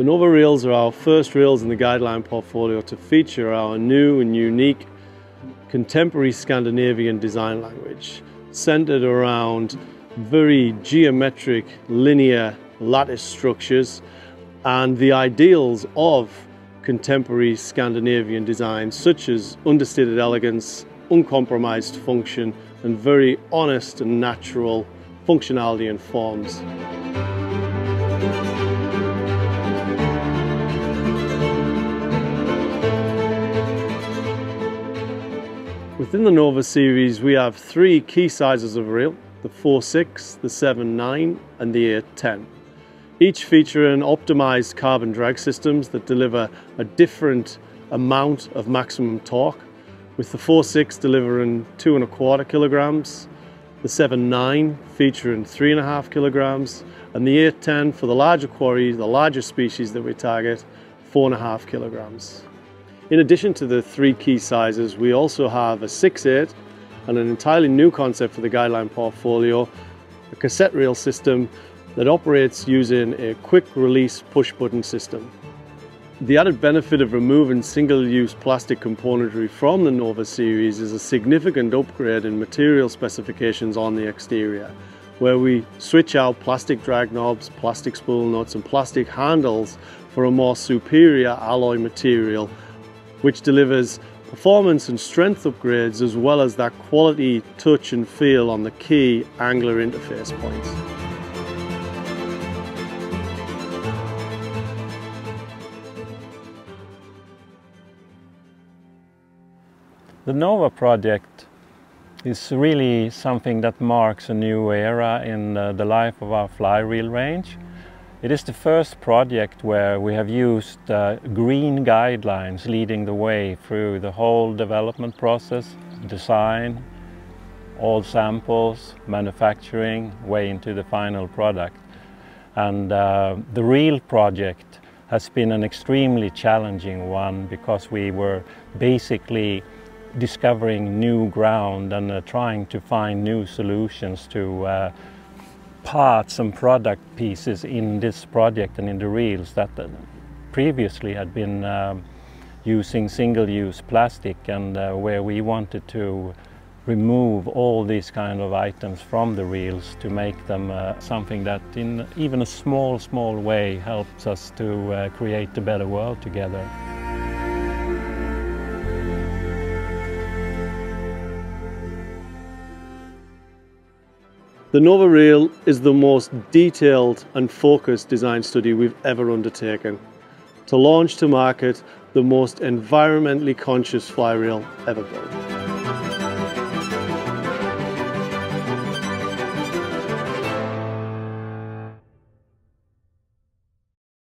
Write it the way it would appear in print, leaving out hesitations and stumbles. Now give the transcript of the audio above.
The NOVA reels are our first reels in the Guideline portfolio to feature our new and unique contemporary Scandinavian design language, centered around very geometric, linear lattice structures and the ideals of contemporary Scandinavian design, such as understated elegance, uncompromised function, and very honest and natural functionality and forms. Within the NOVA series, we have three key sizes of reel, the 4/6, the 7/9, and the 8/10. Each featuring optimized carbon drag systems that deliver a different amount of maximum torque, with the 4/6 delivering 2.25 kilograms, the 7/9 featuring 3.5 kilograms, and the 8/10 for the larger quarries, the larger species that we target, 4.5 kilograms. In addition to the three key sizes, we also have a 6/8 and an entirely new concept for the Guideline portfolio, a cassette reel system that operates using a quick release push button system. The added benefit of removing single-use plastic componentry from the NOVA series is a significant upgrade in material specifications on the exterior, where we switch out plastic drag knobs, plastic spool nuts, and plastic handles for a more superior alloy material, which delivers performance and strength upgrades as well as that quality, touch and feel on the key angler interface points. The NOVA project is really something that marks a new era in the life of our fly reel range. It is the first project where we have used green guidelines leading the way through the whole development process, design, all samples, manufacturing, way into the final product. And the reel project has been an extremely challenging one because we were basically discovering new ground and trying to find new solutions to parts and product pieces in this project and in the reels that previously had been using single-use plastic, and where we wanted to remove all these kind of items from the reels to make them something that in even a small way helps us to create a better world together. The NOVA reel is the most detailed and focused design study we've ever undertaken to launch to market the most environmentally conscious fly reel ever built.